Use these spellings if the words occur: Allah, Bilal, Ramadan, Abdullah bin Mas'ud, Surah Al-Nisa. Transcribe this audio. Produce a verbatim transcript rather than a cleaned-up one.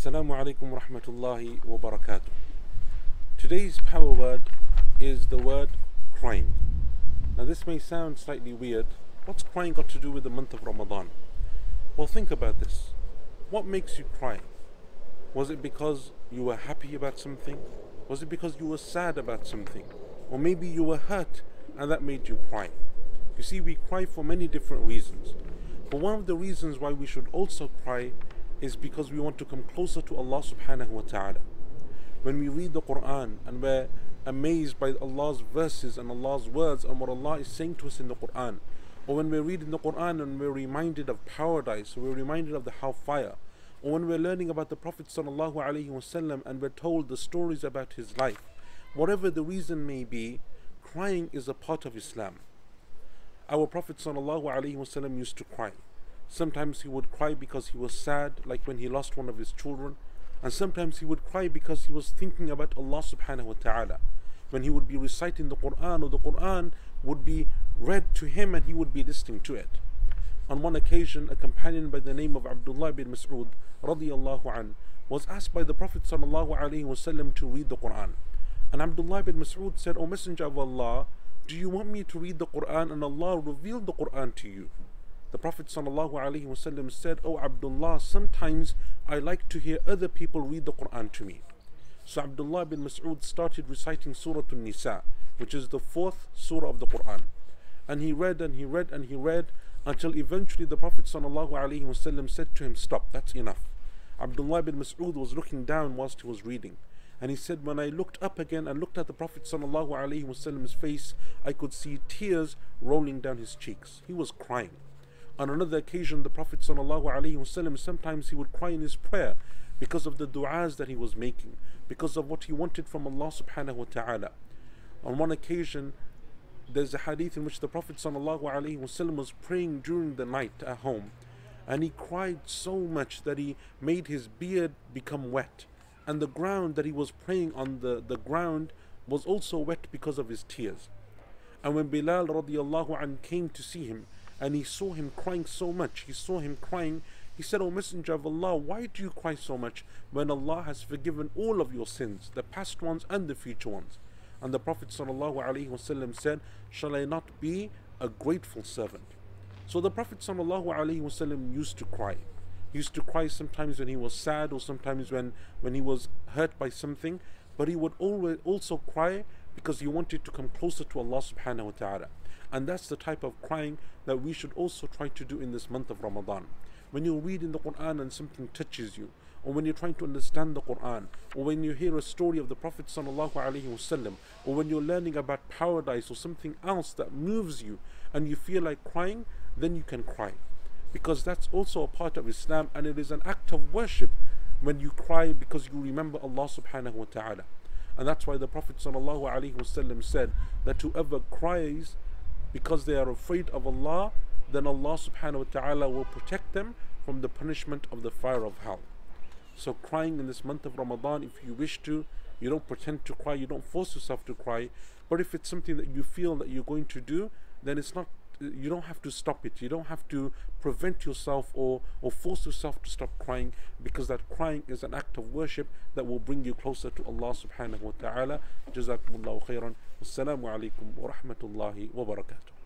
Assalamu alaikum wa rahmatullahi wa barakatuh. Today's power word is the word crying. Now this may sound slightly weird. What's crying got to do with the month of Ramadan? Well, think about this. What makes you cry? Was it because you were happy about something? Was it because you were sad about something? Or maybe you were hurt and that made you cry. You see, we cry for many different reasons. But one of the reasons why we should also cry is because we want to come closer to Allah subhanahu wa ta'ala. When we read the Quran and we're amazed by Allah's verses and Allah's words and what Allah is saying to us in the Quran, or when we're reading the Quran and we're reminded of paradise, we're reminded of the hellfire, or when we're learning about the Prophet sallallahu alaihi wasallam and we're told the stories about his life, whatever the reason may be, crying is a part of Islam. Our Prophet sallallahu alaihi wasallam used to cry. Sometimes he would cry because he was sad, like when he lost one of his children, and sometimes he would cry because he was thinking about Allah subhanahu wa ta'ala. When he would be reciting the Quran, or the Quran would be read to him and he would be listening to it. On one occasion, a companion by the name of Abdullah bin Mas'ud radiyallahu anhu was asked by the Prophet sallallahu alaihi wasallam to read the Quran, and Abdullah bin Mas'ud said, "O Messenger of Allah, do you want me to read the Quran and Allah revealed the Quran to you?" The Prophet ﷺ said, "Oh Abdullah, sometimes I like to hear other people read the Quran to me." So Abdullah bin Mas'ud started reciting Surah Al-Nisa, which is the fourth surah of the Quran. And he read and he read and he read until eventually the Prophet ﷺ said to him, "Stop, that's enough." Abdullah bin Mas'ud was looking down whilst he was reading. And he said, "When I looked up again and looked at the Prophet ﷺ's face, I could see tears rolling down his cheeks." He was crying. On another occasion, the Prophet ﷺ, sometimes he would cry in his prayer because of the du'as that he was making, because of what he wanted from Allah subhanahu wa ta'ala. On one occasion, there's a hadith in which the Prophet ﷺ was praying during the night at home, and he cried so much that he made his beard become wet, and the ground that he was praying on, the, the ground was also wet because of his tears. And when Bilal radiyallahu anhu came to see him, and he saw him crying so much, he saw him crying, he said, "O Messenger of Allah, why do you cry so much when Allah has forgiven all of your sins, the past ones and the future ones?" And the Prophet ﷺ said, "Shall I not be a grateful servant?" So the Prophet ﷺ used to cry. He used to cry sometimes when he was sad, or sometimes when, when he was hurt by something, but he would always also cry because he wanted to come closer to Allah subhanahu wa ta'ala. And that's the type of crying that we should also try to do in this month of Ramadan. When you read in the Quran and something touches you, or when you're trying to understand the Quran, or when you hear a story of the Prophet sallallahu alaihi wasallam, or when you're learning about paradise or something else that moves you and you feel like crying, then you can cry. Because that's also a part of Islam, and it is an act of worship when you cry because you remember Allah subhanahu wa ta'ala. And that's why the Prophet sallallahu alaihi wasallam said that whoever cries because they are afraid of Allah, then Allah subhanahu wa ta'ala will protect them from the punishment of the fire of hell. So crying in this month of Ramadan, if you wish to, you don't pretend to cry, you don't force yourself to cry, but if it's something that you feel that you're going to do, then it's not, you don't have to stop it, you don't have to prevent yourself or, or force yourself to stop crying, because that crying is an act of worship that will bring you closer to Allah subhanahu wa ta'ala. Jazakumullahu khairan. Wassalamu alaikum wa rahmatullahi wa barakatuh.